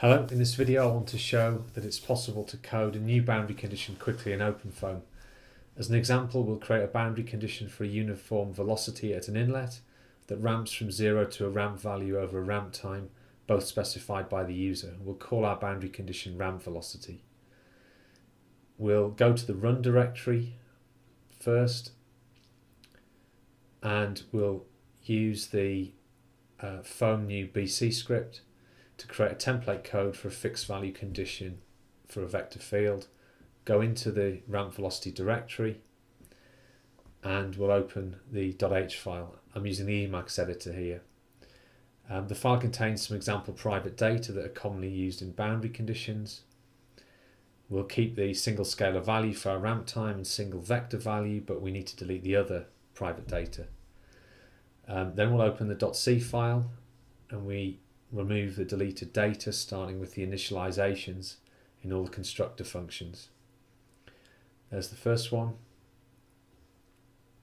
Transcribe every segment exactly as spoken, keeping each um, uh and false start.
Hello, in this video I want to show that it's possible to code a new boundary condition quickly in OpenFOAM. As an example, we'll create a boundary condition for a uniform velocity at an inlet that ramps from zero to a ramp value over a ramp time, both specified by the user. We'll call our boundary condition rampVelocity. We'll go to the run directory first, and we'll use the uh, foam new B C script to create a template code for a fixed value condition for a vector field. Go into the rampVelocity directory and we'll open the .h file. I'm using the Emacs editor here. Um, the file contains some example private data that are commonly used in boundary conditions. We'll keep the single scalar value for our ramp time and single vector value, but we need to delete the other private data. Um, then we'll open the .c file and we remove the deleted data, starting with the initializations in all the constructor functions. There's the first one.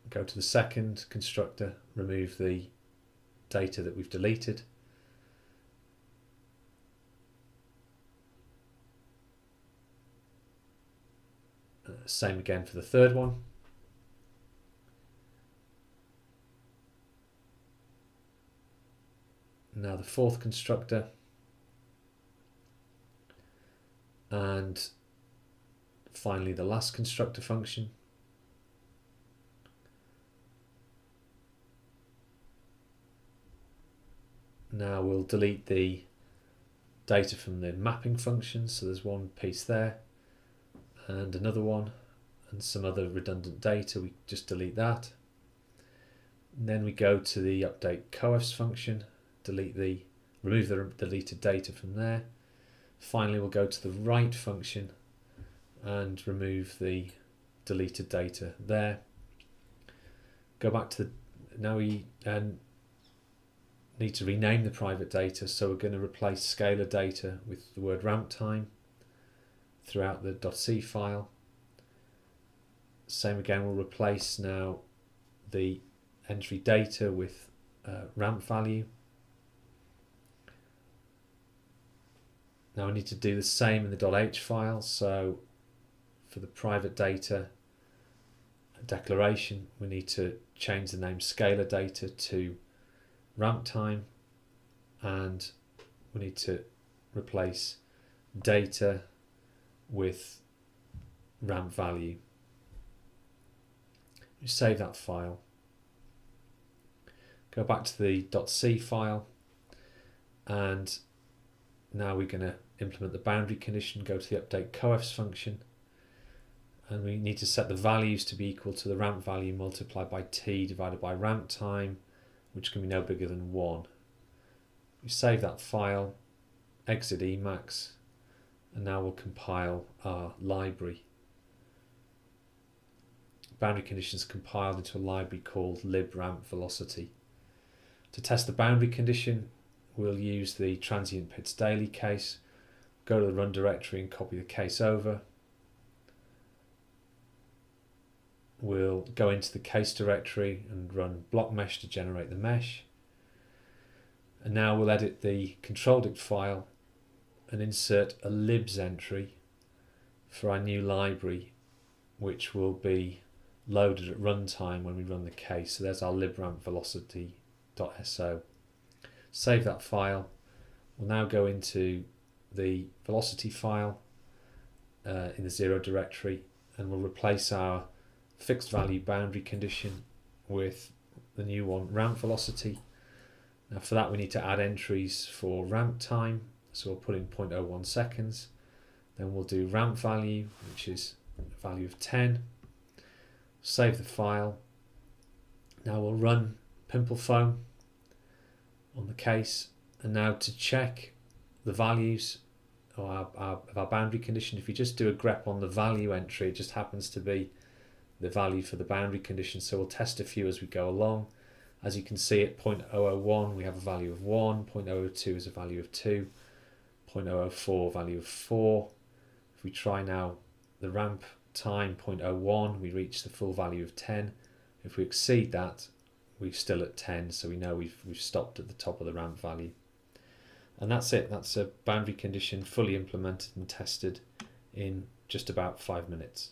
Go to the second constructor, remove the data that we've deleted. Uh, same again for the third one. Now the fourth constructor, and finally the last constructor function. Now we'll delete the data from the mapping function, so there's one piece there and another one and some other redundant data. We just delete that, and then we go to the update coefs function, delete the remove the deleted data from there. Finally, we'll go to the write function and remove the deleted data there. Go back to the, now we um, need to rename the private data, so we're going to replace scalar data with the word ramp time throughout the .c file. Same again, we'll replace now the entry data with uh, ramp value. Now we need to do the same in the .h file, so for the private data declaration we need to change the name scalar data to ramp time, and we need to replace data with ramp value. You save that file. Go back to the .c file, and now we're going to implement the boundary condition. Go to the update coefs function, and we need to set the values to be equal to the ramp value multiplied by t divided by ramp time, which can be no bigger than one. We save that file, exit Emacs, and now we'll compile our library. Boundary condition is compiled into a library called libRampVelocity. To test the boundary condition, we'll use the transient pits daily case. Go to the run directory and copy the case over. We'll go into the case directory and run block mesh to generate the mesh. And now we'll edit the control dict file and insert a libs entry for our new library, which will be loaded at runtime when we run the case. So there's our libRampVelocity.so. Save that file. We'll now go into the velocity file uh, in the zero directory, and we'll replace our fixed value boundary condition with the new one, ramp velocity. Now for that we need to add entries for ramp time, so we'll put in zero point zero one seconds. Then we'll do ramp value, which is a value of ten. Save the file. Now we'll run PimpleFoam on the case, and now to check the values of our, our, of our boundary condition, if you just do a grep on the value entry, it just happens to be the value for the boundary condition, so we'll test a few as we go along. As you can see, at zero point zero zero one we have a value of one, zero point zero zero two is a value of two, zero point zero zero four value of four. If we try now the ramp time, zero point zero one, we reach the full value of ten. If we exceed that, we're still at ten, so we know we've, we've stopped at the top of the ramp value. And that's it. That's a boundary condition fully implemented and tested in just about five minutes.